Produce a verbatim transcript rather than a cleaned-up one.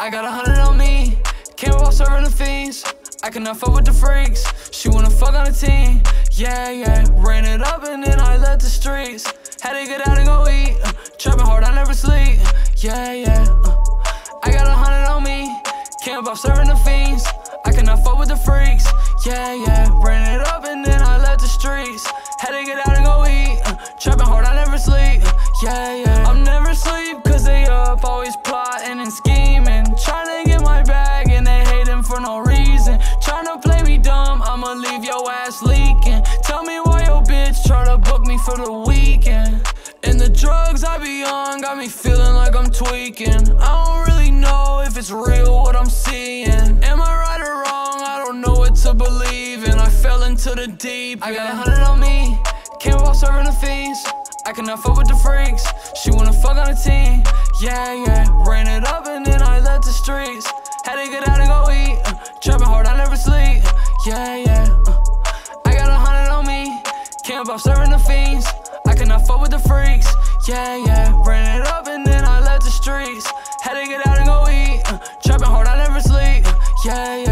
I got a hundred on me, can't roll serving the fiends. I cannot fuck with the freaks, she wanna fuck on the team. Yeah, yeah, ran it up and then I left the streets. Had to get out and go eat, uh, trapping hard, I never sleep. Yeah, yeah, uh, I got a hundred on me, can't bop serving the fiends. I cannot fuck with the freaks, yeah, yeah, ran it up and then I left the streets. Had to get out and go eat, uh, trapping hard, I never sleep. Yeah, yeah, I'm never sleep cause they up, always plotting and scheming. Tryna get my bag and they hating for no reason. Tryna play me dumb, I'ma leave your ass leaking. Tell me why your bitch try to book me for the weekend. And the drugs I be on got me feeling like I'm tweaking. I don't really know if it's real what I'm seeing. Am I right or wrong? I don't know what to believe in. I fell into the deep, yeah. I got a hundred on me, can't walk serving the fiends. I cannot fuck with the freaks, she wanna fuck on the team. Yeah, yeah, ran it up and then I left the streets. Had to get out and go eat, uh, trapping hard, I never sleep. Yeah, yeah, uh, I got a hundred on me, can't bop serving the fiends. I cannot fuck with the freaks, yeah, yeah, ran it up and then I left the streets. Had to get out and go eat, uh, trapping hard, I never sleep. Yeah, yeah.